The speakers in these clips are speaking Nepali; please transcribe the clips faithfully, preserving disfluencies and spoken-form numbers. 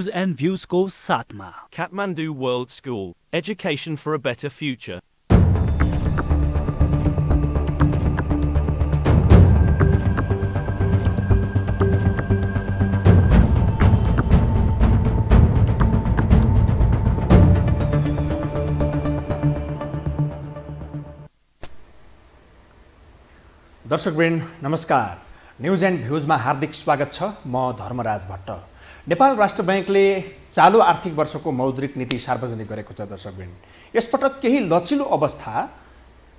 न्यूज एन्ड भ्यूज को साथमा Kathmandu world school education for a better future. दर्शकवृन्द नमस्कार, न्यूज एंड भ्यूज में हार्दिक स्वागत छ। म धर्मराज भट्ट। नेपाल राष्ट्र बैंकले चालू आर्थिक वर्ष को मौद्रिक नीति सार्वजनिक गरेको छ। दर्शकवृन्द यसपटक केही लचिलो अवस्था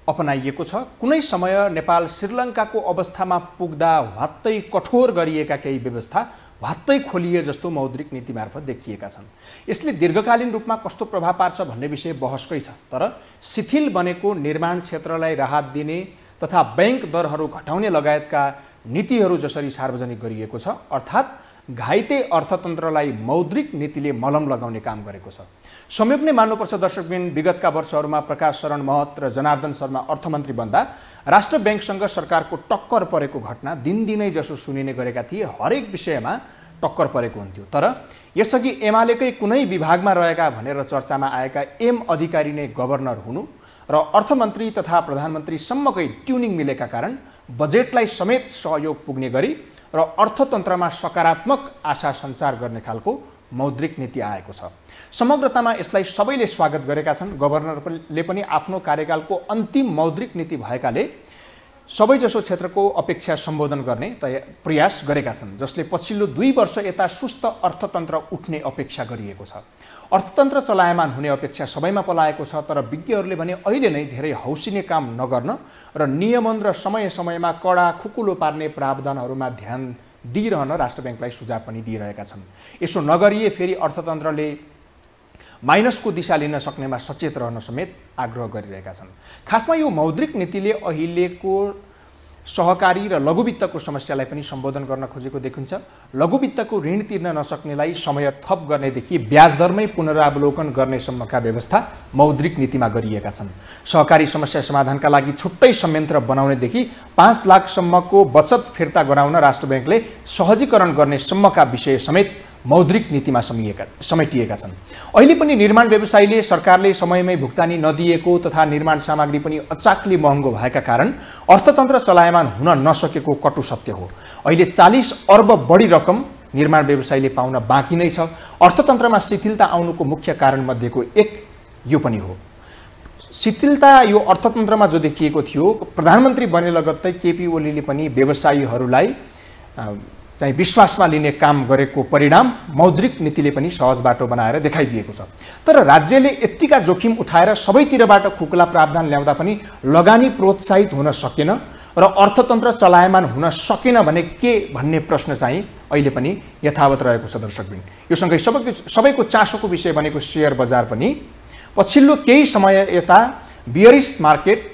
अपनाइएको छ। कुनै समय नेपाल श्रीलङ्काको अवस्थामा पुग्दा वात्तै कठोर गरिएका केही व्यवस्था वात्तै खोलिए जस्तो मौद्रिक नीति मार्फत देखिएका छन्। यसले दीर्घकालीन रूपमा कस्तो प्रभाव पार्छ भन्ने विषय बहसकै छ, तर शिथिल बनेको निर्माण क्षेत्रलाई राहत दिने तथा बैंक दरहरू घटाउने लगायतका नीतिहरू जसरी सार्वजनिक गरिएको छ, अर्थात् घाइते अर्थतन्त्रलाई मौद्रिक नीतिले मलम लगाउने काम गरेको छ। संयोग नै मान्नुपर्छ दर्शकबिन, विगतका वर्षहरूमा प्रकाश शरण महत र जनार्दन शर्मा अर्थमन्त्री बन्दा राष्ट्र बैंकसँग सरकारको टक्कर परेको घटना दिनदिनै जसो सुनिने गरेका थिए। हरेक विषयमा टक्कर परेको हुन्थ्यो, तर यसअघि एमालेकै कुनै विभागमा रहेका भनेर चर्चामा आएका एम अधिकारी नै गभर्नर हुनु र अर्थमन्त्री तथा प्रधानमन्त्री सम्मकै ट्युनिङ मिलेका कारण बजेटलाई समेत सहयोग पुग्ने गरी र अर्थतन्त्रमा सकारात्मक आशा सञ्चार गर्ने खालको मौद्रिक नीति आएको छ। समग्रतामा यसलाई सबैले स्वागत गरेका छन्। गभर्नरले पनि आफ्नो कार्यकालको अन्तिम मौद्रिक नीति भएकाले सबैजसो क्षेत्रको अपेक्षा सम्बोधन गर्ने प्रयास गरेका छन्, जसले पछिल्लो दुई वर्ष यता सुस्त अर्थतन्त्र उठ्ने अपेक्षा गरिएको छ। अर्थतन्त्र चलायमान हुने अपेक्षा सबैमा पलाएको छ, तर विज्ञहरूले भने अहिले नै धेरै हौसिने काम नगर्न र नियमन र समय समयमा कडा खुकुलो पार्ने प्रावधानहरूमा ध्यान दिइरहन राष्ट्र ब्याङ्कलाई सुझाव पनि दिइरहेका छन्। यसो नगरिए फेरि अर्थतन्त्रले माइनसको दिशा लिन सक्नेमा सचेत रहन समेत आग्रह गरिरहेका छन्। खासमा यो मौद्रिक नीतिले अहिलेको सहकारी र लघुवित्तको समस्यालाई पनि सम्बोधन गर्न खोजेको देखिन्छ। लघुवित्तको ऋण तिर्न नसक्नेलाई समय थप गर्नेदेखि ब्याज दरमै पुनरावलोकन गर्ने सम्मका व्यवस्था मौद्रिक नीतिमा गरिएका छन्। सहकारी समस्या समाधानका लागि छुट्टै संयन्त्र बनाउनेदेखि पाँच लाखसम्मको बचत फिर्ता गराउन राष्ट्र ब्याङ्कले सहजीकरण गर्ने सम्मका विषय समेत मौद्रिक नीतिमा समेटिएका समेटिएका छन्। अहिले पनि निर्माण व्यवसायीले सरकारले समयमै भुक्तानी नदिएको तथा निर्माण सामग्री पनि अचाकली महँगो भएका कारण अर्थतन्त्र चलायमान हुन नसकेको कटु सत्य हो। अहिले चालिस अर्ब बढी रकम निर्माण व्यवसायीले पाउन बाँकी नै छ। अर्थतन्त्रमा शिथिलता आउनुको मुख्य कारणमध्येको एक यो पनि हो। शिथिलता यो अर्थतन्त्रमा जो देखिएको थियो, प्रधानमन्त्री बने लगत्तै केपी ओलीले पनि व्यवसायीहरूलाई चाहिँ विश्वासमा लिने काम गरेको परिणाम मौद्रिक नीतिले पनि सहज बाटो बनाएर देखाइदिएको छ। तर राज्यले यतिका जोखिम उठाएर सबैतिरबाट खुकुला प्रावधान ल्याउँदा पनि लगानी प्रोत्साहित हुन सकेन र अर्थतन्त्र चलायमान हुन सकेन भने के भन्ने प्रश्न चाहिँ अहिले पनि यथावत रहेको छ। दर्शकबिन यो सँगै सबैको सबैको चासोको विषय भनेको सेयर बजार पनि पछिल्लो केही समय यता बियरिस मार्केट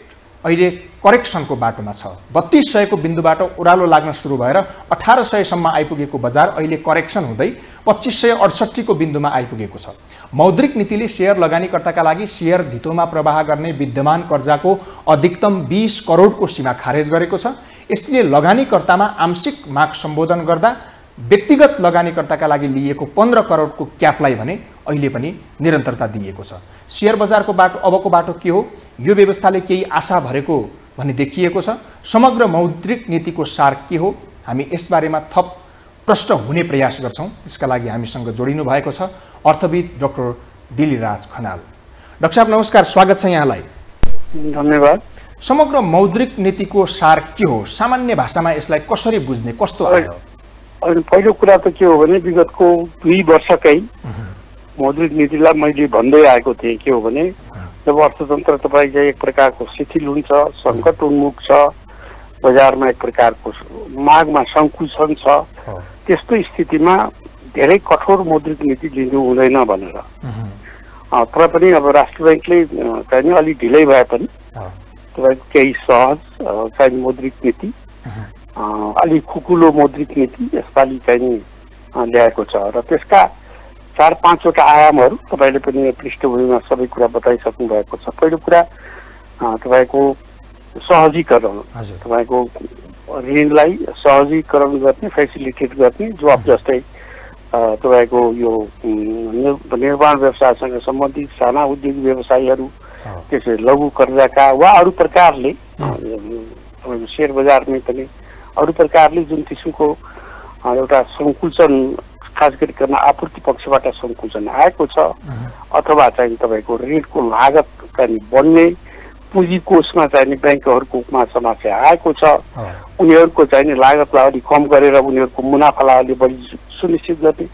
अहिले करेक्सनको बाटोमा छ। बत्तीस सयको बिन्दुबाट उरालो लाग्न सुरु भएर अठार सयसम्म आइपुगेको बजार अहिले करेक्सन हुँदै पच्चिस सय अडसट्ठीको बिन्दुमा आइपुगेको छ। मौद्रिक नीतिले सेयर लगानीकर्ताका लागि सेयर धितोमा प्रवाह गर्ने विद्यमान कर्जाको अधिकतम बीस करोडको सीमा खारेज गरेको छ। यसले लगानीकर्तामा आंशिक माग सम्बोधन गर्दा व्यक्तिगत लगानीकर्ताका लागि लिएको पन्ध्र करोडको क्यापलाई भने अहिले पनि निरन्तरता दिएको छ। सेयर बजारको बाटो अबको बाटो के हो, यो व्यवस्थाले केही आशा भरेको भन्ने देखिएको छ। समग्र मौद्रिक नीतिको सार के हो, हामी यसबारेमा थप प्रश्न हुने प्रयास गर्छौँ। त्यसका लागि हामीसँग जोडिनु भएको छ अर्थविद डाक्टर दिल्ली राज खनाल। डाक्टर साहब नमस्कार, स्वागत छ यहाँलाई। धन्यवाद। समग्र मौद्रिक नीतिको सार के हो, सामान्य भाषामा यसलाई कसरी बुझ्ने, कस्तो आयो? अनि पहिलो कुरा त के हो भने विगतको दुई वर्षकै मौद्रिक नीतिलाई मैले भन्दै आएको थिएँ। के हो भने जब अर्थतन्त्र तपाईँको एक प्रकारको शिथिल हुन्छ, सङ्कट उन्मुख छ, बजारमा एक प्रकारको मागमा सङ्कुचन छ, त्यस्तो स्थितिमा धेरै कठोर मौद्रिक नीति लिनु हुँदैन भनेर। तर पनि अब राष्ट्र ब्याङ्कले चाहिँ अलिक ढिलै भए पनि तपाईँको केही सहज चाहिँ मौद्रिक नीति, अलिक खुकुलो मौद्रिक नीति यसपालि चाहिँ ल्याएको छ। र त्यसका चार पाँचवटा आयामहरू तपाईँले पनि पृष्ठभूमिमा सबै कुरा बताइसक्नु भएको छ। पहिलो कुरा तपाईँको सहजीकरण, तपाईँको ऋणलाई सहजीकरण गर्ने, फेसिलिटेट गर्ने, जो अब जस्तै तपाईको यो निर्माण व्यवसायसँग सम्बन्धित साना उद्योग व्यवसायीहरू त्यसै लघु कर्जाका वा अरू प्रकारले शेयर बजारमै पनि अरू प्रकारले जुन किसिमको एउटा सङ्कुचन खास गरिकन आपूर्ति पक्षबाट सङ्कुचन आएको छ अथवा चाहिँ तपाईको ऋणको लागत चाहिँ बन्ने पुँजी कोषमा चाहिने ब्याङ्कहरूकोमा समस्या आएको छ। उनीहरूको चाहिने लागतलाई अलि कम गरेर उनीहरूको मुनाफालाई अलि बढी सुनिश्चित गर्ने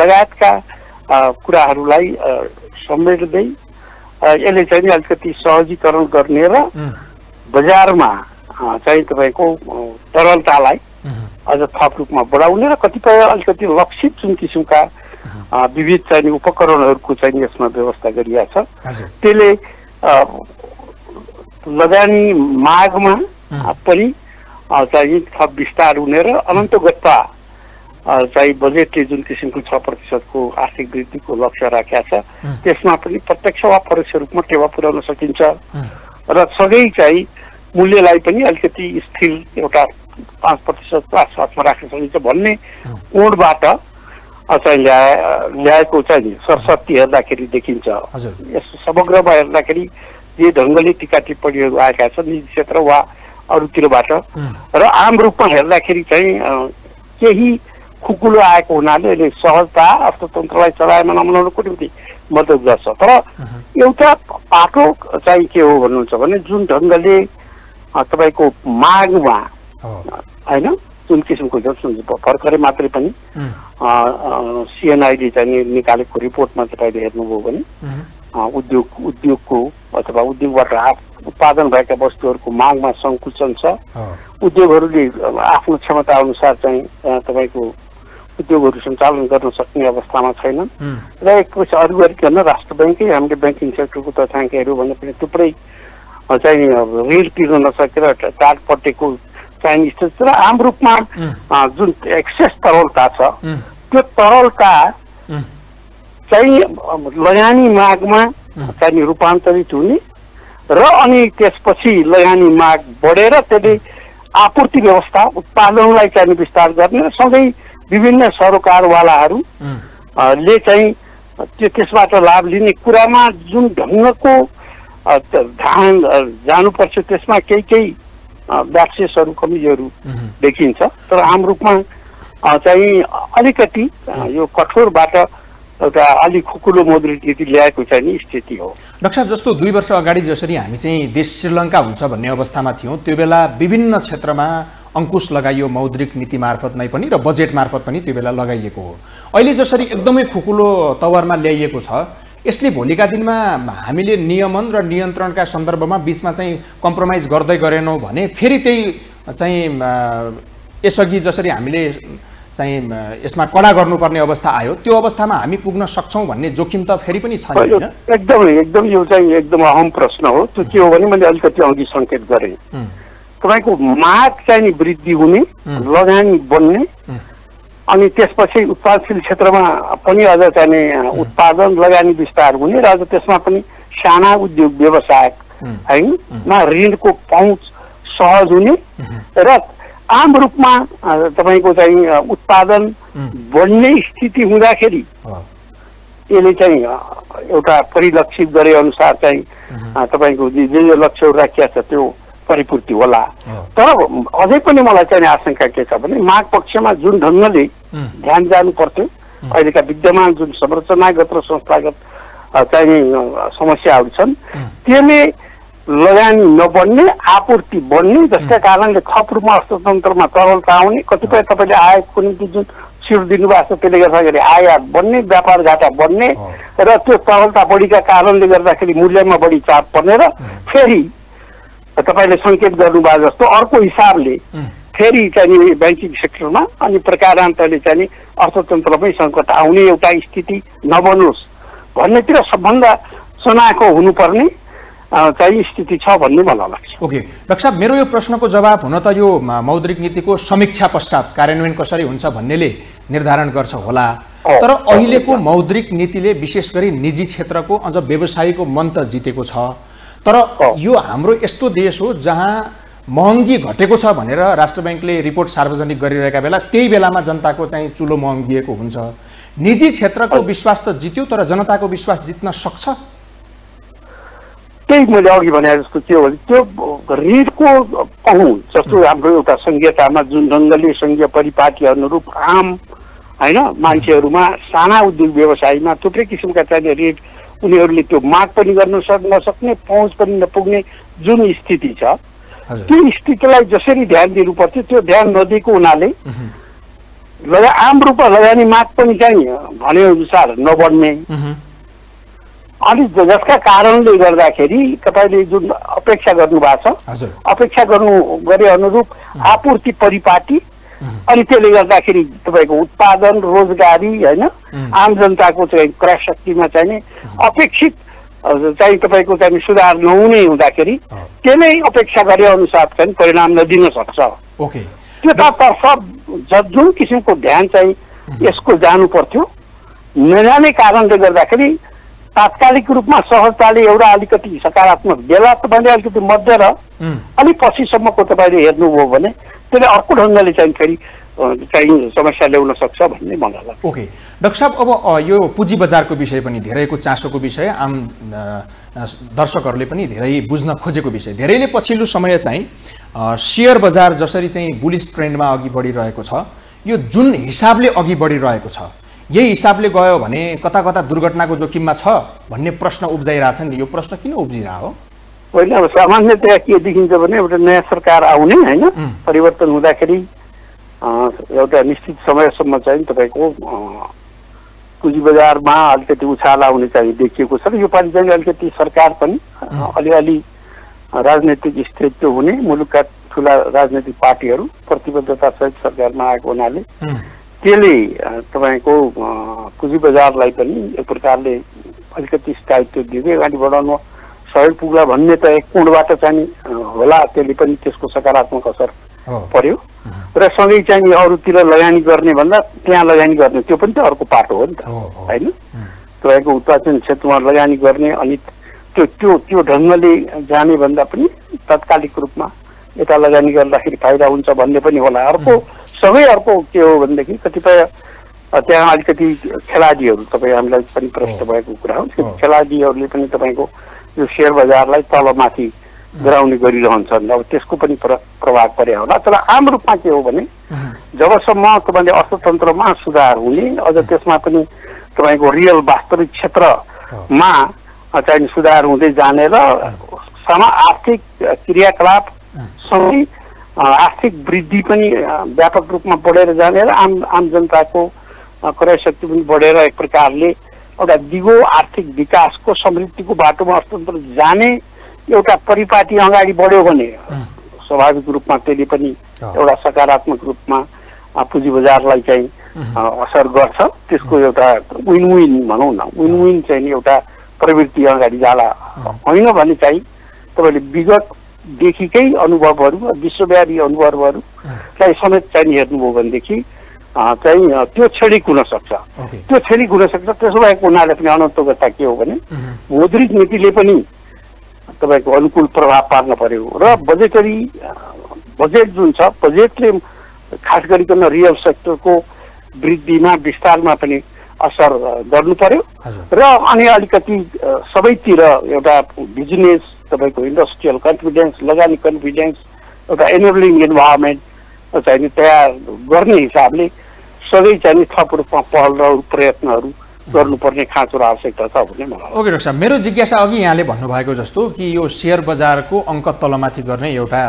लगायतका कुराहरूलाई सम्मेल्दै यसले चाहिँ अलिकति सहजीकरण गर्ने र बजारमा चाहिँ तपाईँको तरलतालाई अझ थप रूपमा बढाउने र कतिपय अलिकति लक्षित जुन किसिमका विविध चाहिने उपकरणहरूको चाहिँ यसमा व्यवस्था गरिएको छ। त्यसले लगानी मागमा पनि चाहिँ थप विस्तार हुने र अनन्त गत्ता चाहिँ बजेटले जुन किसिमको छ प्रतिशतको आर्थिक वृद्धिको लक्ष्य राखेको छ त्यसमा पनि प्रत्यक्ष वा परोक्ष रूपमा टेवा पुर्याउन सकिन्छ र सँगै चाहिँ मूल्यलाई पनि अलिकति स्थिर एउटा पाँच प्रतिशतको आसपासमा राख्न सकिन्छ भन्ने कोणबाट चाहिँ ल्या ल्याएको चाहिँ सरस्वती हेर्दाखेरि देखिन्छ। यस समग्रमा हेर्दाखेरि जे ढङ्गले टीका टिप्पणीहरू आएका छन् निजी क्षेत्र वा अरूतिरबाट र आम रूपमा हेर्दाखेरि चाहिँ केही खुकुलो आएको हुनाले यसले सहजता अर्थतन्त्रलाई चलाएमा नमनाउनुको निम्ति मद्दत गर्छ। तर एउटा पाटो चाहिँ के हो भन्नुहुन्छ भने जुन ढङ्गले तपाईँको मागमा होइन जुन किसिमको जब भर्खरै मात्रै पनि सिएनआइडी चाहिँ निकालेको रिपोर्टमा तपाईँले हेर्नुभयो भने उद्योग उद्योगको अथवा उद्योगबाट उत्पादन भएका वस्तुहरूको मागमा सङ्कुचन छ। उद्योगहरूले आफ्नो क्षमता अनुसार चाहिँ तपाईँको उद्योगहरू सञ्चालन गर्न सक्ने अवस्थामा छैनन् र एकपछि अरू गरिकन राष्ट्र ब्याङ्कै हामीले ब्याङ्किङ सेक्टरको तथ्याङ्कहरू भन्दा पनि थुप्रै चाहिँ ऋण तिर्न नसकेर टाढपटेको चाहिने स्थिति र आम रूपमा जुन एक्सेस तरलता छ त्यो तरलता चाहिँ लगानी मागमा चाहिँ रूपान्तरित हुने र अनि त्यसपछि लगानी माग बढेर त्यसले आपूर्ति व्यवस्था उत्पादनलाई चाहिँ विस्तार गर्ने र सँगै विभिन्न सरोकारवालाहरूले चाहिँ त्यो त्यसबाट लाभ लिने कुरामा जुन ढङ्गको ध्यान जानुपर्छ त्यसमा केही केही व्याक्सेसहरू कमिजहरू देखिन्छ। तर आम रूपमा चाहिँ अलिकति यो कठोरबाट एउटा अलि खुकुलो मौद्रिक नीति ल्याएको चाहिँ स्थिति हो। डाक्टर साहब, जस्तो दुई वर्ष अगाडि जसरी हामी चाहिँ देश श्रीलङ्का हुन्छ भन्ने अवस्थामा थियौँ त्यो बेला विभिन्न क्षेत्रमा अङ्कुश लगाइयो मौद्रिक नीति मार्फत नै पनि र बजेट मार्फत पनि त्यो बेला लगाइएको हो। अहिले जसरी एकदमै खुकुलो तवरमा ल्याइएको छ यसले भोलिका दिनमा हामीले नियमन र नियन्त्रणका सन्दर्भमा बिचमा चाहिँ कम्प्रोमाइज गर्दै गरेनौँ भने फेरि त्यही चाहिँ यसअघि जसरी हामीले चाहिँ यसमा कडा गर्नुपर्ने अवस्था आयो त्यो अवस्थामा हामी पुग्न सक्छौँ भन्ने जोखिम त फेरि पनि छ। एकदमै एकदम यो चाहिँ एकदम अहम प्रश्न हो। त्यो के हो भने मैले अलिकति अघि सङ्केत गरेँ तपाईँको माग चाहिँ वृद्धि हुने लगानी बन्ने अनि त्यसपछि उत्पादनशील क्षेत्रमा पनि अझ चाहिने उत्पादन लगानी विस्तार हुने र अझ त्यसमा पनि साना उद्योग व्यवसाय हैनमा ऋणको पहुँच सहज हुने र आम रूपमा तपाईको चाहिँ उत्पादन बढ्ने स्थिति हुँदाखेरि यसले चाहिँ एउटा परिलक्षित गरे अनुसार चाहिँ तपाईको जे जे लक्ष्यहरू राखिएको छ त्यो परिपूर्ति होला। तर अझै पनि मलाई चाहिँ आशंका के छ भने माग पक्षमा जुन ढङ्गले ध्यान जानु पर्थ्यो अहिलेका विद्यमान जुन संरचनागत र संस्थागत चाहिँ समस्याहरू छन् त्यसले लगानी नबढ्ने आपूर्ति बढ्ने जसका कारणले खप रूपमा अर्थतन्त्रमा तरलता आउने कतिपय तपाईँले आयोगको निम्ति जुन छिट दिनुभएको छ त्यसले गर्दाखेरि आयात बढ्ने व्यापार घाटा बढ्ने र त्यो तरलता बढीका कारणले गर्दाखेरि मूल्यमा बढी चाप पर्ने र फेरि तपाईँले सङ्केत गर्नुभयो जस्तो अर्को हिसाबले फेरि चाहिँ ब्याङ्किङ सेक्टरमा अनि प्रकारान्तरले चाहिँ अर्थतन्त्रमै सङ्कट आउने एउटा स्थिति नबनोस् भन्नेतिर सबभन्दा सनाको हुनुपर्ने चाहिँ स्थिति छ भन्ने मलाई लाग्छ। ओके डाक्टर साहब, मेरो यो प्रश्नको जवाब हुन त यो मौद्रिक नीतिको समीक्षा पश्चात कार्यान्वयन कसरी हुन्छ भन्नेले निर्धारण गर्छ होला, तर अहिलेको मौद्रिक नीतिले विशेष गरी निजी क्षेत्रको अझ व्यवसायीको मन त जितेको छ। तर यो हाम्रो यस्तो देश हो जहाँ महँगी घटेको छ भनेर राष्ट्र ब्याङ्कले रिपोर्ट सार्वजनिक गरिरहेका बेला त्यही बेलामा जनताको चाहिँ चुलो महँगिएको हुन्छ। निजी क्षेत्रको विश्वास त जित्यो तर जनताको विश्वास जित्न सक्छ? त्यही मैले अघि भने जस्तो के हो भने त्यो ऋणको पहुँच जस्तो हाम्रो एउटा संघीयतामा जुन जङ्गली संघीय परिपाटी अनुरूप आम हैन मान्छेहरुमा साना उद्योग व्यवसायमा थुप्रै किसिमका चाहिँ ऋण उनीहरुले त्यो माग पनि गर्न नसक्ने पहुँच पनि नपुग्ने जुन स्थिति छ त्यो स्थितिलाई जसरी ध्यान दिनुपर्थ्यो त्यो ध्यान नदिएको हुनाले लगा आम रूपमा लगानी माग पनि चाहिँ भने अनुसार नबढ्ने अनि जसका कारणले गर्दाखेरि तपाईले जुन अपेक्षा गर्नु भएको छ अपेक्षा गर्नु गरे अनुरूप आपूर्ति परिपाटी अनि त्यसले गर्दाखेरि तपाईको उत्पादन रोजगारी हैन आम जनताको चाहिँ क्रय शक्तिमा चाहिँ अपेक्षित चाहिँ तपाईको चाहिँ सुधार नहुने हुँदाखेरि त्यसले अपेक्षा गरे अनुसार चाहिँ परिणाम नदिन सक्छ। ओके त्यतातर्फ जुन किसिमको ध्यान चाहिँ यसको जानु पर्थ्यो नजाने कारणले गर्दाखेरि तात्कालिक रूपमा सहजताले एउटा अलिकति सकारात्मक बेला त भने अलिकति मध्य र अनि पछिसम्मको तपाईले हेर्नुभयो भने त्यसले अर्को ढङ्गले चाहिँ फेरि चाहिँ समस्या ल्याउन सक्छ भन्ने मलाई लाग्छ। ओके डाक्टर साहब, अब यो पुँजी बजारको विषय पनि धेरैको चासोको विषय, आम दर्शकहरूले पनि धेरै बुझ्न खोजेको विषय। धेरैले पछिल्लो समय चाहिँ शेयर बजार जसरी चाहिँ बुलिस ट्रेन्डमा अघि बढिरहेको छ, यो जुन हिसाबले अघि बढिरहेको छ यही हिसाबले गयो भने कता कता दुर्घटनाको जोखिममा छ भन्ने प्रश्न उब्जाइरहेछ नि। यो प्रश्न किन उब्जिरहेको हो? पहिले अब सामान्यतया के देखिन्छ भने एउटा नयाँ सरकार आउने हैन परिवर्तन हुँदाखेरि एउटा निश्चित समयसम्म चाहिँ तपाईको पुँजी बजारमा अलिकति उछाल आउने चाहिँ देखिएको छ। यो पालि चाहिँ अलिकति सरकार पनि अलिअलि राजनीतिक स्थिरत्व हुने मुलुकका ठुला राजनीतिक पार्टीहरू प्रतिबद्धता सहित सरकारमा आएको हुनाले त्यसले तपाईको पुँजी बजारलाई पनि एक प्रकारले अलिकति स्थायित्व दिँदै अगाडि बढाउन सहयोग पुग्ला भन्ने त एक कोणबाट चाहिँ होला, त्यसले पनि त्यसको सकारात्मक असर पर्यो। र सँगै चाहिँ अरूतिर लगानी गर्ने भन्दा त्यहाँ लगानी गर्ने त्यो पनि त अर्को पाटो हो नि त हैन। तपाईँको उत्पादन क्षेत्रमा लगानी गर्ने अनि त्यो त्यो त्यो ढङ्गले जाने भन्दा पनि तात्कालिक रूपमा यता लगानी गर्दाखेरि फाइदा हुन्छ भन्ने पनि होला। अर्को सबै अर्को के हो भनेदेखि कतिपय त्यहाँ अलिकति खेलाडीहरू तपाईँ हामीलाई पनि प्रश्न भएको कुरा हो, खेलाडीहरूले पनि तपाईँको यो शेयर बजारलाई तलमाथि गराउने गरिरहन्छन्। अब त्यसको पनि प्रभाव परे होला। तर आम रूपमा के हो भने जबसम्म तपाईँले अर्थतन्त्रमा सुधार हुने अझ त्यसमा पनि तपाईँको रियल वास्तविक क्षेत्रमा चाहिँ सुधार हुँदै जाने र सामा आर्थिक क्रियाकलाप सँगै आर्थिक वृद्धि पनि व्यापक रूपमा बढेर जाने र आम आम जनताको क्रय शक्ति पनि बढेर एक प्रकारले एउटा दिगो आर्थिक विकासको समृद्धिको बाटोमा अर्थतन्त्र जाने एउटा परिपाटी अगाडि बढ्यो भने स्वाभाविक रूपमा त्यसले पनि एउटा सकारात्मक रूपमा पुँजी बजारलाई चाहिँ असर गर्छ। त्यसको एउटा विन विन भनौँ न, विन विन चाहिँ एउटा प्रवृत्ति अगाडि जाला होइन भने चाहिँ तपाईले विगतदेखिकै अनुभवहरू विश्वव्यापी अनुभवहरूलाई समेत चाहिँ हेर्नुभयो भनेदेखि चाहिँ त्यो क्षणिक हुनसक्छ त्यो क्षणिक हुनसक्छ त्यसो भएको हुनाले पनि अनन्तगता के हो भने मौद्रिक नीतिले पनि तपाईँको अनुकूल प्रभाव पार्न पर्यो र बजेटरी बजेट जुन छ बजेटले खास गरिकन रियल सेक्टरको वृद्धिमा विस्तारमा पनि असर गर्नु पर्यो र अनि अलिकति सबैतिर एउटा बिजनेस तपाईको इन्डस्ट्रियल कन्फिडेन्स लगानी कन्फिडेन्स एउटा एनेबलिङ इन्भाइरोमेन्ट चाहिँ तयार गर्ने हिसाबले सधैँ चाहिँ थप रूपमा पहल र प्रयत्नहरू गर्नुपर्ने खाँचो र आवश्यकता छ भन्ने मलाई। ओके डाक्टर साहब, मेरो जिज्ञासा अघि यहाँले भन्नुभएको जस्तो कि यो शेयर बजारको अङ्क तलमाथि गर्ने एउटा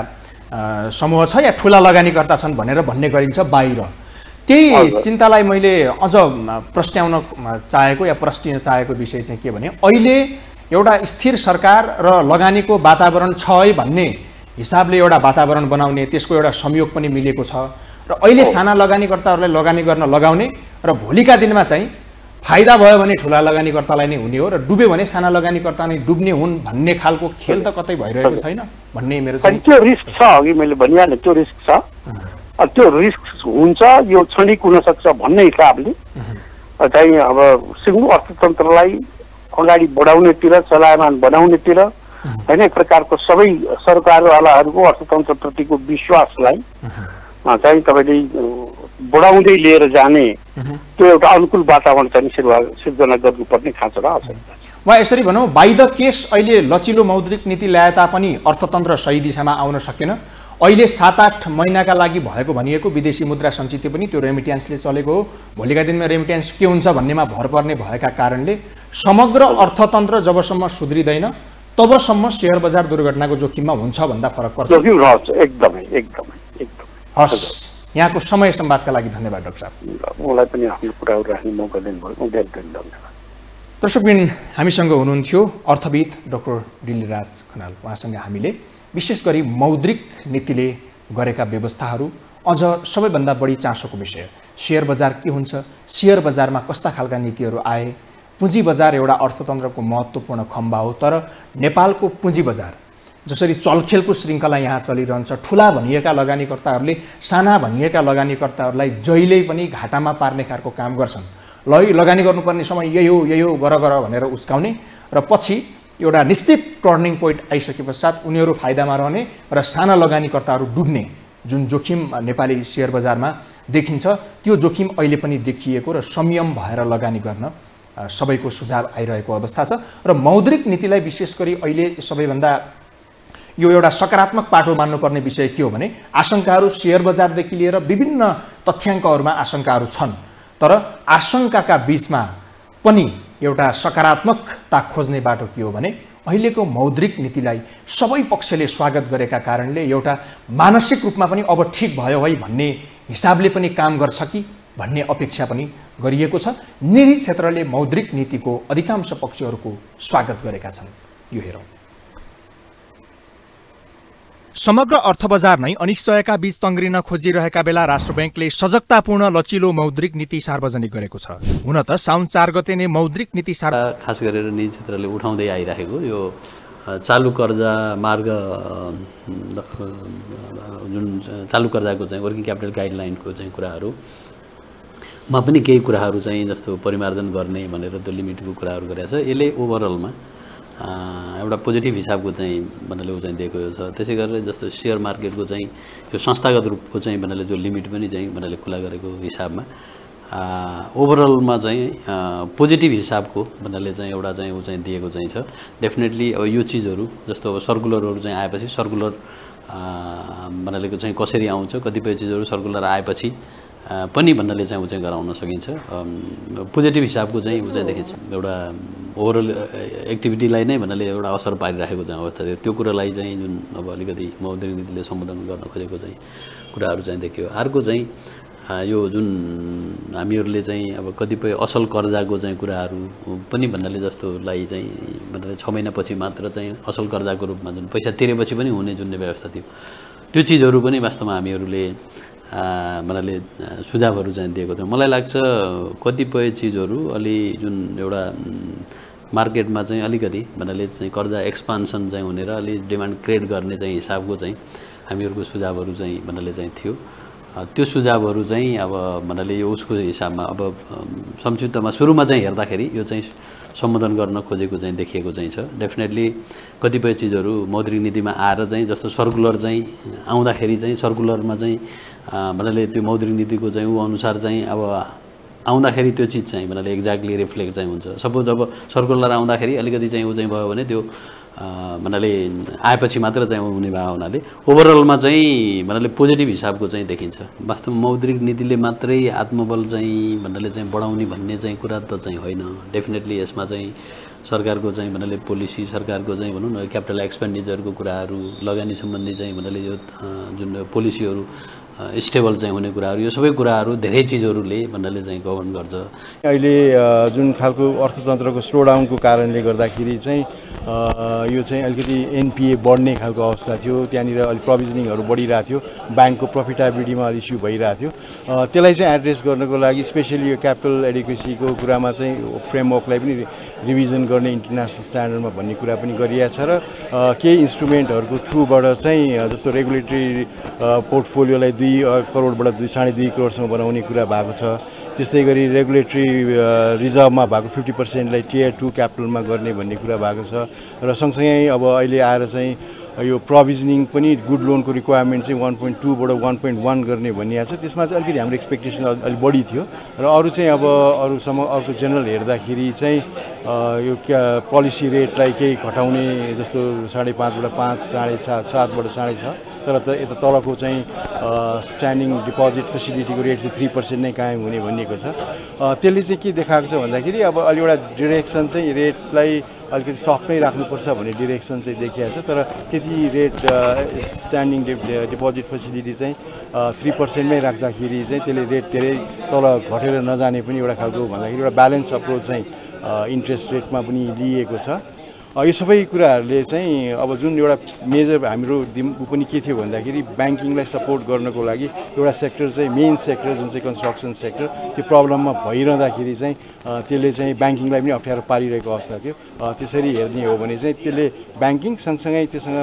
समूह छ या ठुला लगानीकर्ता छन् भनेर भन्ने गरिन्छ बाहिर, त्यही चिन्तालाई मैले अझ प्रस्ट्याउन चाहेको या प्रस्टिन चाहेको विषय चाहिँ के भने अहिले एउटा स्थिर सरकार र लगानीको वातावरण छ है भन्ने हिसाबले एउटा वातावरण बनाउने त्यसको एउटा संयोग पनि मिलेको छ र अहिले साना लगानीकर्ताहरूलाई लगानी गर्न लगाउने र भोलिका दिनमा चाहिँ फाइदा भयो भने ठुला लगानीकर्तालाई नै हुने हो र डुब्यो भने साना लगानीकर्ता नै डुब्ने हुन् भन्ने खालको खेल त कतै भइरहेको छैन भन्ने मेरो चाहिँ त्यो रिस्क छ। अघि मैले भनिहालेँ त्यो रिस्क छ, त्यो रिस्क हुन्छ, यो क्षणिक हुनसक्छ भन्ने हिसाबले चाहिँ अब सिङ्गो अर्थतन्त्रलाई अगाडि बढाउनेतिर चलायमान बनाउनेतिर होइन एक प्रकारको सबै सरकारवालाहरूको अर्थतन्त्रप्रतिको विश्वासलाई चाहिँ तपाईँले बढाउँदै लिएर जाने त्यो एउटा अनुकूल वातावरण चाहिँ सिर्जना गर्नुपर्ने खाँचो र आवश्यकता छ। वा यसरी भनौँ बाइ द केस अहिले लचिलो मौद्रिक नीति ल्याए तापनि अर्थतन्त्र सही दिशामा आउन सकेन। अहिले सात आठ महिनाका लागि भएको भनिएको विदेशी मुद्रा सञ्चित पनि त्यो रेमिट्यान्सले चलेको हो। भोलिका दिनमा रेमिट्यान्स के हुन्छ भन्नेमा भर पर्ने भएका कारणले समग्र अर्थतन्त्र जबसम्म सुध्रिदैन तबसम्म शेयर बजार दुर्घटनाको जोखिममा हुन्छ भन्दा फरक पर्छ। एकदमै एकदमै एकदमै हस्। यहाँको समय संवादका लागि धन्यवाद डाक्टर साहब। मलाई पनि आफ्नो कुराहरु राख्ने मौका दिनुभएको धन्यवाद। दर्शकबिन हामीसँग हुनुहुन्थ्यो अर्थविद डाक्टर दिल्लीराज खनाल। उहाँसँग हामीले विशेष गरी मौद्रिक नीतिले गरेका व्यवस्थाहरू अझ सबैभन्दा बढी चासोको विषय शेयर बजार के हुन्छ, शेयर बजारमा कस्ता खालका नीतिहरू आए, पुँजी बजार एउटा अर्थतन्त्रको महत्त्वपूर्ण खम्बा हो तर नेपालको पुँजी बजार जसरी चलखेलको श्रृङ्खला यहाँ चलिरहन्छ ठुला भनिएका लगानीकर्ताहरूले साना भनिएका लगानीकर्ताहरूलाई जहिले पनि घाटामा पार्ने खालको काम गर्छन्। लै लगानी गर्नुपर्ने समय यही हो यही हो गर गर भनेर उस्काउने र पछि एउटा निश्चित टर्निङ पोइन्ट आइसके पश्चात उनीहरू फाइदामा रहने र साना लगानीकर्ताहरू डुब्ने जुन जोखिम नेपाली शेयर बजारमा देखिन्छ त्यो जोखिम अहिले पनि देखिएको र संयम भएर लगानी गर्न सबैको सुझाव आइरहेको अवस्था छ। र मौद्रिक नीतिलाई विशेष गरी अहिले सबैभन्दा यो एउटा सकारात्मक पाटो मान्नुपर्ने विषय के हो भने आशंकाहरू शेयर बजारदेखि लिएर विभिन्न तथ्याङ्कहरूमा आशंकाहरू छन् तर आशंकाका बीचमा पनि एउटा सकारात्मकता खोज्ने बाटो के हो भने अहिलेको मौद्रिक नीतिलाई सबै पक्षले स्वागत गरेका कारणले एउटा मानसिक रूपमा पनि अब ठिक भयो है भन्ने हिसाबले पनि काम गर्छ कि भन्ने अपेक्षा पनि गरिएको छ। निजी क्षेत्रले मौद्रिक नीतिको अधिकांश पक्षहरूको स्वागत गरेका छन्। यो हेरौँ। समग्र अर्थबजार नै अनिश्चयका बीच तंग्रिन खोजिरहेका बेला राष्ट्र बैंकले सजगतापूर्ण लचिलो मौद्रिक नीति सार्वजनिक गरेको छ। हुन त साउन चार गते नै मौद्रिक नीति सार्वजनिक खास गरेर निजी क्षेत्रले उठाउँदै आइरहेको यो चालु कर्जा मार्ग जुन चालु कर्जाको चाहिँ वर्किङ क्यापिटल गाइडलाइनको चाहिँ कुराहरू मा पनि केही कुराहरू चाहिँ जस्तो परिमार्जन गर्ने भनेर त्यो लिमिटको कुराहरू गरेछ। यसले ओभरअलमा एउटा पोजिटिभ हिसाबको चाहिँ भन्नाले उ चाहिँ दिएको छ। त्यसै गरेर जस्तो सेयर मार्केटको चाहिँ यो संस्थागत रूपको चाहिँ भन्नाले जो लिमिट पनि चाहिँ भन्नाले खुला गरेको हिसाबमा ओभरअलमा चाहिँ पोजिटिभ हिसाबको भन्नाले चाहिँ एउटा चाहिँ उ चाहिँ दिएको चाहिँ छ। डेफिनेटली अब यो चिजहरू जस्तो अब सर्कुलरहरू चाहिँ आएपछि सर्कुलर भन्नालेको चाहिँ कसरी आउँछ कतिपय चिजहरू सर्कुलर आएपछि पनि भन्नाले चाहिँ उ चाहिँ गराउन सकिन्छ। पोजिटिभ हिसाबको चाहिँ उ चाहिँ देखिन्छ एउटा ओभरअल एक्टिभिटीलाई नै भन्नाले एउटा असर पारिराखेको चाहिँ अवस्था थियो। त्यो कुरालाई चाहिँ जुन अब अलिकति मौद्रिक नीतिले सम्बोधन गर्न खोजेको चाहिँ कुराहरू चाहिँ देखियो। अर्को चाहिँ यो जुन हामीहरूले चाहिँ अब कतिपय असल कर्जाको चाहिँ कुराहरू पनि भन्नाले जस्तोलाई चाहिँ भन्नाले छ महिनापछि मात्र चाहिँ असल कर्जाको रूपमा जुन पैसा तिरेपछि पनि हुने जुन व्यवस्था थियो त्यो चिजहरू पनि वास्तवमा हामीहरूले मलाई सुझावहरू चाहिँ दिएको थियो। मलाई लाग्छ कतिपय चिजहरू अलि जुन एउटा मार्केटमा चाहिँ अलिकति भन्नाले चाहिँ कर्जा एक्सपान्सन चाहिँ हुनेर अलि डिमान्ड क्रिएट गर्ने चाहिँ हिसाबको चाहिँ हामीहरूको सुझावहरू चाहिँ भन्नाले चाहिँ थियो। त्यो सुझावहरू चाहिँ अब भन्नाले यो उसको हिसाबमा अब संक्षिप्तमा सुरुमा चाहिँ हेर्दाखेरि यो चाहिँ सम्बोधन गर्न खोजेको चाहिँ देखिएको चाहिँ छ। डेफिनेटली कतिपय चिजहरू मौद्रिक नीतिमा आएर चाहिँ जस्तो सर्कुलर चाहिँ आउँदाखेरि चाहिँ सर्कुलरमा चाहिँ भन्नाले त्यो मौद्रिक नीतिको चाहिँ ऊ अनुसार चाहिँ अब आउँदाखेरि त्यो चिज चाहिँ भन्नाले एक्ज्याक्टली रिफ्लेक्ट चाहिँ हुन्छ। सपोज अब सर्कुलर आउँदाखेरि अलिकति चाहिँ ऊ चाहिँ भयो भने त्यो भन्नाले आएपछि मात्र चाहिँ हुने भएको हुनाले ओभरअलमा चाहिँ भन्नाले पोजिटिभ हिसाबको चाहिँ देखिन्छ। वास्तवमा मौद्रिक नीतिले मात्रै आत्मबल चाहिँ भन्नाले चाहिँ बढाउने भन्ने चाहिँ कुरा त चाहिँ होइन। डेफिनेटली यसमा चाहिँ सरकारको चाहिँ भन्नाले पोलिसी सरकारको चाहिँ भनौँ न क्यापिटल एक्सपेन्डिचरको कुराहरू लगानी सम्बन्धी चाहिँ भन्नाले यो जुन पोलिसीहरू स्टेबल चाहिँ हुने कुराहरू यो सबै कुराहरू धेरै चिजहरूले भन्नाले चाहिँ गभर्न गर्छ। अहिले जुन खालको अर्थतन्त्रको स्लोडाउनको कारणले गर्दाखेरि चाहिँ यो चाहिँ अलिकति एनपिए बढ्ने खालको अवस्था थियो। त्यहाँनिर अलिक प्रोभिजनिङहरू बढिरहेको थियो, ब्याङ्कको प्रफिटेबिलिटीमा अलिक इस्यु भइरहेको थियो। त्यसलाई चाहिँ एड्रेस गर्नको लागि स्पेसली यो क्यापिटल एडिक्वेसीको कुरामा चाहिँ फ्रेमवर्कलाई पनि रिभिजन गर्ने इन्टरनेसनल स्ट्यान्डर्डमा भन्ने कुरा पनि गरिएको छ र केही इन्स्ट्रुमेन्टहरूको थ्रुबाट चाहिँ जस्तो रेगुलेटरी पोर्टफोलियोलाई दुई करोडबाट दुई साढे दुई करोडसम्म बनाउने कुरा भएको छ। त्यस्तै गरी रेगुलेटरी रिजर्भमा भएको फिफ्टी पर्सेन्टलाई टियर टू क्यापिटलमा गर्ने भन्ने कुरा भएको छ र सँगसँगै अब अहिले आएर चाहिँ यो प्रोभिजनिङ पनि गुड लोन को रिक्वायरमेन्ट चाहिँ वन पोइन्ट टू बाट वन पोइन्ट वन गर्ने भनिया छ। त्यसमा चाहिँ अलिकति हाम्रो एक्सपेक्टेसन अलि बढी थियो र अरु चाहिँ अब अरु सम्म अर्को जनरल हेर्दाखेरि चाहिँ यो पोलिसी रेटलाई केही घटाउने जस्तो साढे पाँच बाट पाँच साढे सात सात बाट साढे छ, तर यता तलको चाहिँ स्ट्यान्डिङ डिपोजिट फेसिलिटीको रेट चाहिँ थ्री पर्सेन्ट नै कायम हुने भनिएको छ। त्यसले चाहिँ के देखाएको छ भन्दाखेरि अब अलि एउटा डिरेक्सन चाहिँ रेटलाई अलिकति सफ्टै राख्नुपर्छ भन्ने डिरेक्सन चाहिँ देखिएको छ, तर त्यति रेट स्ट्यान्डिङ डिपोजिट फेसिलिटी चाहिँ थ्री पर्सेन्टमै राख्दाखेरि चाहिँ त्यसले रेट धेरै तल घटेर नजाने पनि एउटा खालको भन्दाखेरि एउटा ब्यालेन्स अप्रोच चाहिँ इन्ट्रेस्ट रेटमा पनि लिएको छ। यो सबै कुराहरूले चाहिँ अब जुन एउटा मेजर हाम्रो ऊ पनि के थियो भन्दाखेरि ब्याङ्किङलाई सपोर्ट गर्नको लागि एउटा सेक्टर चाहिँ मेन सेक्टर जुन चाहिँ कन्स्ट्रक्सन सेक्टर त्यो प्रब्लममा भइरहँदाखेरि चाहिँ त्यसले चाहिँ ब्याङ्किङलाई पनि अप्ठ्यारो पारिरहेको अवस्था थियो। त्यसरी हेर्ने हो भने चाहिँ त्यसले ब्याङ्किङ सँगसँगै त्यससँग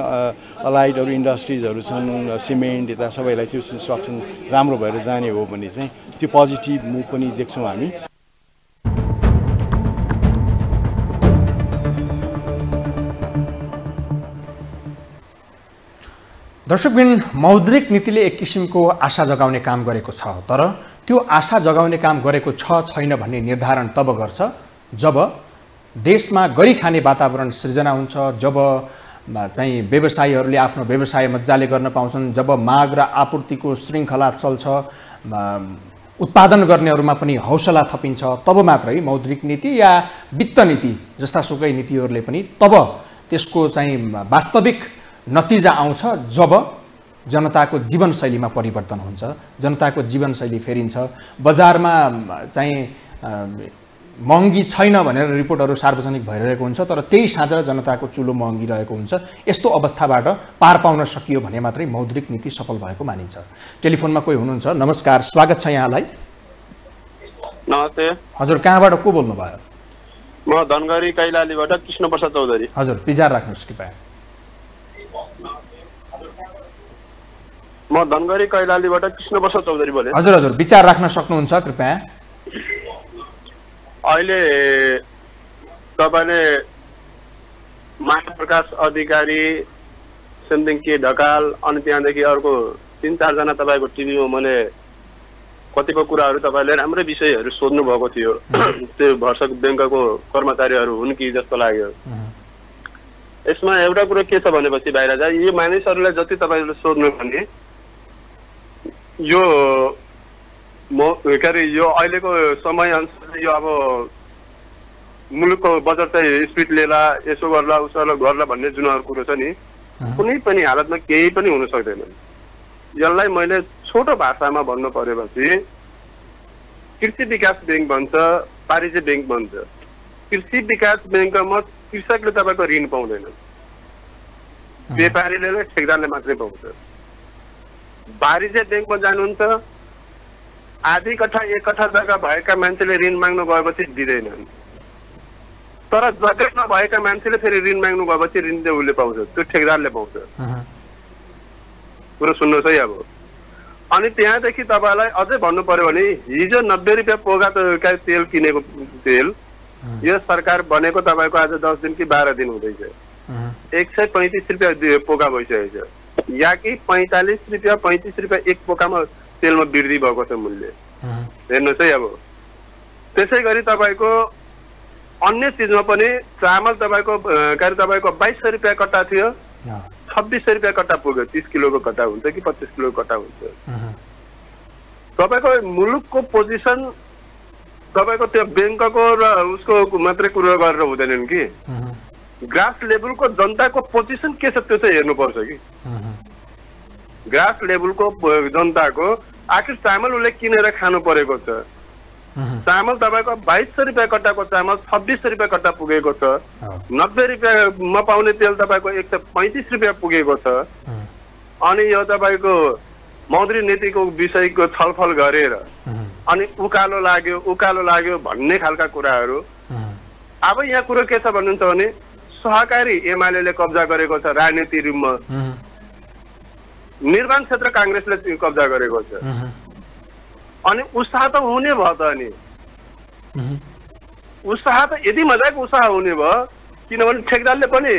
अलाइड अरू इन्डस्ट्रिजहरू छन्, सिमेन्ट यता सबैलाई त्यो कन्स्ट्रक्सन राम्रो भएर जाने हो भने चाहिँ त्यो पोजिटिभ मुभ पनि देख्छौँ हामी। दर्शकबिन मौद्रिक नीतिले एक किसिमको आशा जगाउने काम गरेको छ, तर त्यो आशा जगाउने काम गरेको छ छैन भन्ने निर्धारण तब गर्छ जब देशमा गरी खाने वातावरण सृजना हुन्छ, जब चाहिँ व्यवसायीहरूले आफ्नो व्यवसाय मजाले गर्न पाउँछन्, जब माग र आपूर्तिको श्रृङ्खला चल्छ, उत्पादन गर्नेहरूमा पनि हौसला थपिन्छ, तब मात्रै मौद्रिक नीति या वित्त नीति जस्ता सुकै नीतिहरूले पनि तब त्यसको चाहिँ वास्तविक नतिजा आउँछ जब जनताको जीवनशैलीमा परिवर्तन हुन्छ, जनताको जीवनशैली फेरिन्छ, बजारमा चाहिँ महँगी छैन भनेर रिपोर्टहरू सार्वजनिक भइरहेको हुन्छ तर त्यही साँझ जनताको चुलो महँगी रहेको हुन्छ। यस्तो अवस्थाबाट पार पाउन सकियो भने मात्रै मौद्रिक नीति सफल भएको मानिन्छ। टेलिफोनमा कोही हुनुहुन्छ, नमस्कार, स्वागत छ यहाँलाई। नमस्ते हजुर, कहाँबाट को बोल्नुभयो? म धनगढी कैलालीबाट कृष्ण प्रसाद चौधरी। हजुर विचार राख्नुहोस् कृपया। म धनगढी कैलालीबाट कृष्ण प्रसाद चौधरी बोले। हजुर हजुर विचार राख्न सक्नुहुन्छ कृपया। अहिले तपाईँले महाप्रकाश अधिकारी, सेमदिङ के ढकाल, अनि त्यहाँदेखि अर्को तिन चारजना तपाईँको टिभीमा मैले कतिपय कुराहरू तपाईँले राम्रै विषयहरू सोध्नु भएको थियो। त्यो भरसक ब्याङ्कको कर्मचारीहरू हुन् कि जस्तो लाग्यो। यसमा एउटा कुरो के छ भनेपछि बाहिर जा यो मानिसहरूलाई जति तपाईँले सोध्नु भने यो म के अरे यो अहिलेको समयअनुसार यो अब मुलुकको बजार चाहिँ स्पिड लिएला यसो गर्ला उसो गर्ला भन्ने जुन अरू कुरो छ नि कुनै पनि हालतमा केही पनि हुन सक्दैन। यसलाई मैले छोटो भाषामा भन्नु परेपछि कृषि विकास ब्याङ्क भन्छ, वाणिज्य ब्याङ्क भन्छ। कृषि विकास ब्याङ्कमा कृषकले तपाईँको ऋण पाउँदैन, व्यापारीले र ठेकदारले मात्रै पाउँछ। वाणिज्य ब्याङ्कमा जानुहुन्छ आधी कठा एक कठा जग्गा भएका मान्छेले ऋण माग्नु गएपछि दिँदैनन्, तर जग्गा नभएका मान्छेले फेरि ऋण माग्नु गएपछि ऋण चाहिँ उसले पाउँछ, त्यो ठेकदारले पाउँछ। कुरो सुन्नुहोस् है अब। अनि त्यहाँदेखि तपाईँलाई अझै भन्नु पर्यो भने हिजो नब्बे रुपियाँ पोगा तेल किनेको तेल यो सरकार बनेको तपाईँको आज दस दिन कि बाह्र दिन हुँदैछ एक सय पैँतिस रुपियाँ पोका भइसकेको छ, या कि पैँतालिस रुपियाँ पैँतिस रुपियाँ एक पोकामा तेलमा वृद्धि भएको छ मूल्य। हेर्नुहोस् है अब। त्यसै गरी तपाईँको अन्य चिजमा पनि चामल तपाईँको के अरे तपाईँको बाइस सय रुपियाँ कट्टा थियो, छब्बिस सय रुपियाँ कट्टा पुग्यो। तिस किलोको कट्टा हुन्छ कि पच्चिस किलोको कट्टा हुन्छ। तपाईँको मुलुकको पोजिसन तपाईको त्यो ब्याङ्कको र उसको मात्रै कुरो गरेर हुँदैनन् कि ग्रास लेभलको जनताको पोजिसन के छ त्यो चाहिँ हेर्नुपर्छ कि ग्रास लेभलको जनताको आखिर चामल उसले किनेर खानु परेको छ। चामल तपाईँको बाइस सय रुपियाँ कट्टाको चामल छब्बिस सय रुपियाँ कट्टा पुगेको छ, नब्बे रुपियाँमा पाउने तेल तपाईँको एक सय पैँतिस रुपियाँ पुगेको छ। अनि यो तपाईँको मौद्रिक नीतिको विषयको छलफल गरेर अनि उकालो लाग्यो उकालो लाग्यो भन्ने खालका कुराहरू। अब यहाँ कुरो के छ भन्नुहुन्छ भने सहकारी एमाले कब्जा गरेको छ राजनीति रूपमा, निर्माण क्षेत्र काङ्ग्रेसले कब्जा गरेको छ। अनि उत्साह त हुने भयो त, अनि उत्साह त यदि मजाको उत्साह हुने भयो किनभने ठेकदारले पनि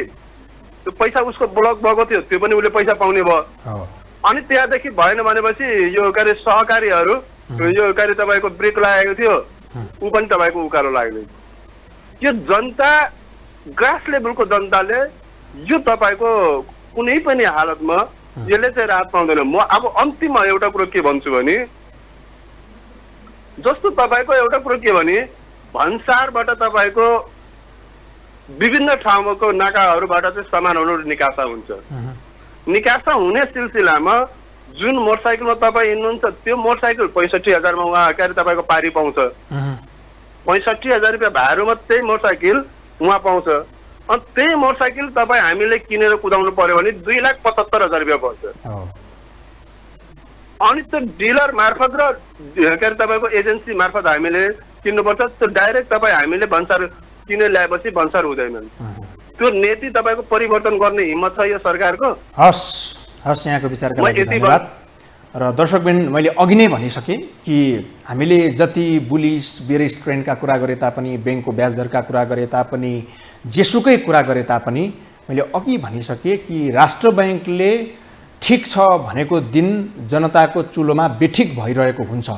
त्यो पैसा उसको ब्लक भएको थियो, त्यो पनि उसले पैसा पाउने भयो। अनि त्यहाँदेखि भएन भनेपछि यो कार्य सहकारीहरू यो कार्य तपाईँको ब्रेक लागेको थियो, ऊ पनि तपाईँको उकालो लाग्ने। यो जनता ग्रास लेभलको जनताले यो तपाईँको कुनै पनि हालतमा यसले चाहिँ राहत पाउँदैन। म अब अन्तिममा एउटा कुरो के भन्छु भने, जस्तो तपाईँको एउटा कुरो के भने भन्सारबाट तपाईँको विभिन्न ठाउँको नाकाहरूबाट चाहिँ सामानहरू निकासा हुन्छ। निकासा हुने सिलसिलामा जुन मोटरसाइकलमा तपाईँ हिँड्नुहुन्छ त्यो मोटरसाइकल पैँसठी हजारमा उहाँ के अरे तपाईँको पारी पाउँछ, पैँसठी हजार रुपियाँ भाडोमा त्यही मोटरसाइकल उहाँ पाउँछ। अनि त्यही मोटरसाइकल तपाईँ हामीले किनेर कुदाउनु पर्यो भने दुई लाख पचहत्तर हजार रुपियाँ पर्छ। अनि त्यो डिलर मार्फत र के अरे तपाईँको एजेन्सी मार्फत हामीले किन्नुपर्छ। त्यो डाइरेक्ट तपाईँ हामीले भन्सार किनेर ल्याएपछि भन्सार हुँदैनन्। त्यो नीति तपाईँको परिवर्तन गर्ने हिम्मत छ यो सरकारको। हस् हस्, यहाँको विचारका लागि धन्यवाद। र दर्शकबिन, मैले अघि नै भनिसकेँ कि हामीले जति बुलिस बेरिस ट्रेन्डका कुरा गरे तापनि, ब्याङ्कको ब्याज दरका कुरा गरे तापनि, जेसुकै कुरा गरे तापनि, मैले अघि भनिसकेँ कि राष्ट्र ब्याङ्कले ठिक छ भनेको दिन जनताको चुलोमा बेठिक भइरहेको हुन्छ।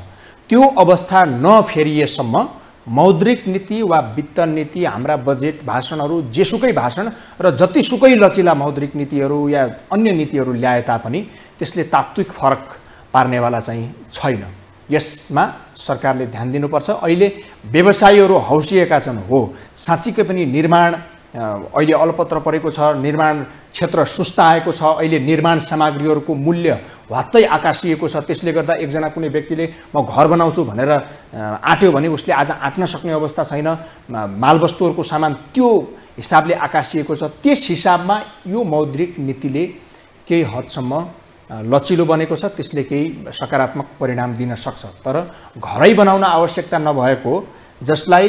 त्यो अवस्था नफेरिएसम्म मौद्रिक नीति वा वित्त नीति, हाम्रा बजेट भाषणहरू, जेसुकै भाषण र जतिसुकै लचिला मौद्रिक नीतिहरू या अन्य नीतिहरू ल्याए तापनि त्यसले तात्विक फरक पार्नेवाला चाहिँ छैन। यसमा सरकारले ध्यान दिनुपर्छ। अहिले व्यवसायीहरू हौसिएका छन्, हो साँच्चीकै पनि। निर्माण अहिले अलपत्र परेको छ, निर्माण क्षेत्र सुस्त आएको छ, अहिले निर्माण सामग्रीहरूको मूल्य वात्तै आकाशिएको छ। त्यसले गर्दा एकजना कुनै व्यक्तिले म घर बनाउँछु भनेर आँट्यो भने उसले आज आँट्न सक्ने अवस्था छैन। मालवस्तुहरूको सामान त्यो हिसाबले आकाशिएको छ। त्यस हिसाबमा यो मौद्रिक नीतिले केही हदसम्म लचिलो बनेको छ, त्यसले केही सकारात्मक परिणाम दिन सक्छ। तर घरै बनाउन आवश्यकता नभएको, जसलाई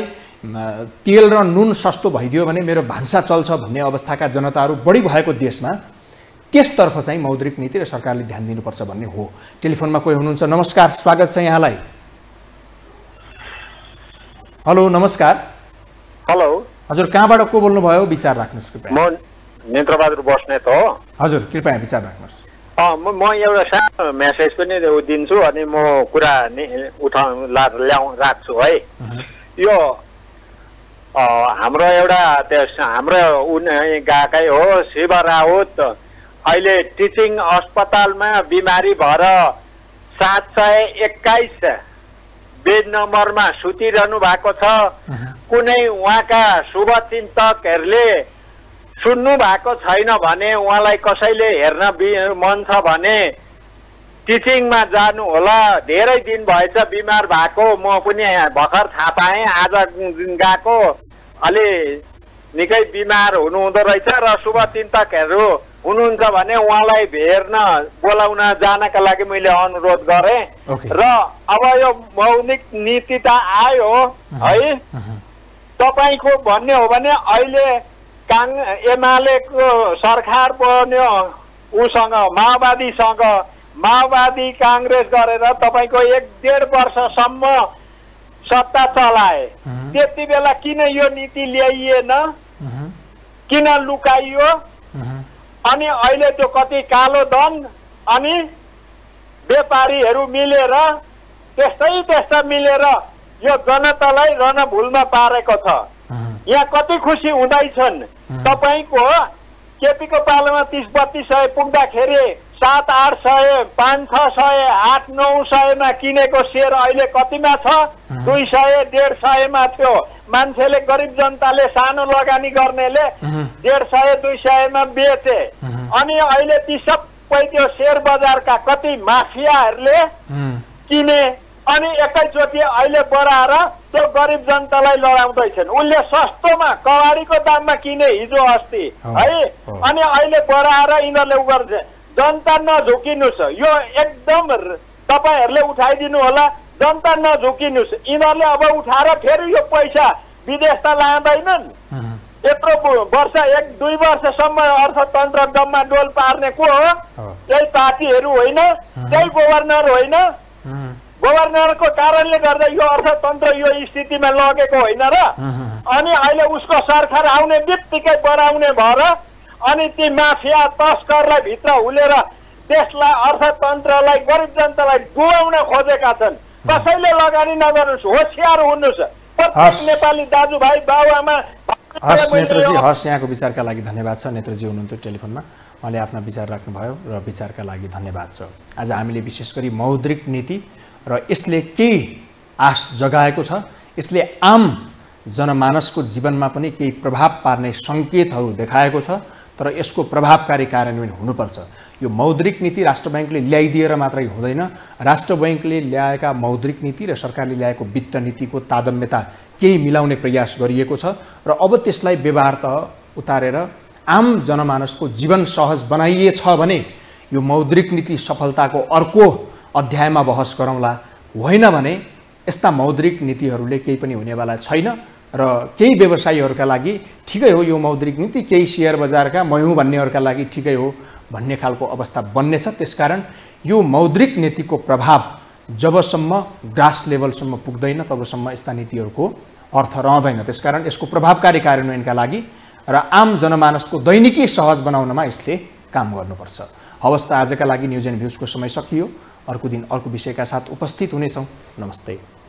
तेल र नुन सस्तो भइदियो भने मेरो भान्सा चल्छ भन्ने अवस्थाका जनताहरू बढी भएको देशमा त्यसतर्फ चाहिँ मौद्रिक नीति र सरकारले ध्यान दिनुपर्छ भन्ने हो। टेलिफोनमा कोही हुनुहुन्छ, नमस्कार, स्वागत छ यहाँलाई। हेलो, नमस्कार। हेलो हजुर, कहाँबाट को बोल्नुभयो? विचार राख्नुहोस् कृपया। म नेत्रबहादुर बस्नेत हो हजुर, कृपया विचार राख्नुहोस्। म एउटा सानो मेसेज पनि दिन्छु अनि म कुरा उठा ल्याउ राख्छु है। यो हाम्रो एउटा त्यस हाम्रो उनी गएकै हो शिव रावत, अहिले टिचिङ अस्पतालमा बिमारी भएर सात सय एक्काइस बेड नम्बरमा सुतिरहनु भएको छ। कुनै उहाँका शुभचिन्तकहरूले सुन्नु भएको छैन भने, उहाँलाई कसैले हेर्न मन छ भने टिचिङमा जानु होला। धेरै दिन भएछ बिमार भएको, म पनि भर्खर थाहा पाएँ, आज गएको। अलि निकै बिमार हुनुहुँदो रहेछ र शुभचिन्तकहरू हुनुहुन्छ भने उहाँलाई भेट्न बोलाउन जानका लागि मैले अनुरोध गरेँ। र अब यो मौलिक नीति त आयो है, तपाईँको भन्ने हो भने अहिले काङ एमालेको सरकार बन्यो, उसँग माओवादीसँग माओवादी काङ्ग्रेस गरेर तपाईँको एक डेढ वर्षसम्म सत्ता चलाए। त्यति बेला किन यो नीति ल्याइएन, किन लुकाइयो? अनि अहिले त्यो कति कालो धन अनि व्यापारीहरू मिलेर त्यस्तै त्यस्ता मिलेर यो जनतालाई रणभूलमा पारेको छ। यहाँ कति खुसी हुँदैछन्। तपाईँको केपीको पालामा तिस बत्तीस सय पुग्दाखेरि सात आठ सय, पाँच छ सय, आठ नौ सयमा किनेको सेयर अहिले कतिमा छ? दुई सय डेढ सयमा थियो। मान्छेले, गरिब जनताले, सानो लगानी गर्नेले डेढ सय दुई सयमा बेचे। अनि अहिले ती सबै त्यो सेयर बजारका कति माफियाहरूले किने अनि एकैचोटि अहिले बढाएर त्यो गरिब जनतालाई लडाउँदैछन्। उसले सस्तोमा कवाडीको दाममा किने हिजो अस्ति है, अनि अहिले बढाएर यिनीहरूले उ गर्छ। जनता नझुकिनुहोस्, यो एकदम तपाईँहरूले उठाइदिनु होला। जनता नझुकिनुहोस्, यिनीहरूले अब उठाएर फेरि यो पैसा विदेश त लाँदैनन्। यत्रो वर्ष, एक दुई वर्षसम्म अर्थतन्त्र डम्मा डोल पार्ने को हो? त्यही पार्टीहरू होइन, त्यही गभर्नर होइन। गभर्नरको कारणले गर्दा यो अर्थतन्त्र यो स्थितिमा लगेको होइन र। अनि अहिले उसको सरकार आउने बित्तिकै बढाउने भएर अनि ती माफिया तस्करलाई भित्र उलेर त्यसलाई अर्थतन्त्रलाई गरीब जनतालाई डुबाउन खोजेका छन्। कसैले लगानी नगर्नुस्, होशियार हुनुस्। प्रत्येक नेपाली दाजुभाइ बाबुआमा। हस् नेत्रजी, हस् यहाँको विचारका लागि धन्यवाद छ। नेत्रजी हुनुहुन्थ्यो टेलिफोनमा, उहाँले आफ्ना विचार राख्नुभयो र विचारका लागि धन्यवाद छ। आज हामीले विशेष गरी मौद्रिक नीति र यसले के आश जगाएको छ, यसले आम जनमानसको जीवनमा पनि केही प्रभाव पार्ने संकेतहरू देखाएको छ, तर यसको प्रभावकारी कार्यान्वयन हुनुपर्छ। यो मौद्रिक नीति राष्ट्र बैंकले ल्याइदिएर मात्रै हुँदैन, राष्ट्र बैंकले ल्याएका मौद्रिक नीति र सरकारले ल्याएको वित्त नीतिको तादम्यता केही मिलाउने प्रयास गरिएको छ र अब त्यसलाई व्यवहारतः उतारेर आम जनमानसको जीवन सहज बनाइएछ भने यो मौद्रिक नीति सफलताको अर्को अध्यायमा बहस गरौँला। होइन भने यस्ता मौद्रिक नीतिहरूले केही पनि हुनेवाला छैन र केही व्यवसायीहरूका लागि ठिकै हो यो मौद्रिक नीति, केही शेयर बजारका मयौँ भन्नेहरूका लागि ठिकै हो भन्ने खालको अवस्था बन्नेछ। त्यसकारण यो मौद्रिक नीतिको प्रभाव जबसम्म ग्रास लेभलसम्म पुग्दैन तबसम्म यस्ता नीतिहरूको अर्थ रहँदैन। त्यसकारण यसको प्रभावकारी कार्यान्वयनका लागि र आम जनमानसको दैनिकी सहज बनाउनमा यसले काम गर्नुपर्छ। हवस् त आजका लागि न्युज एन्ड भ्युजको समय सकियो। अर्को दिन अर्को विषयका साथ उपस्थित हुनेछौँ। नमस्ते।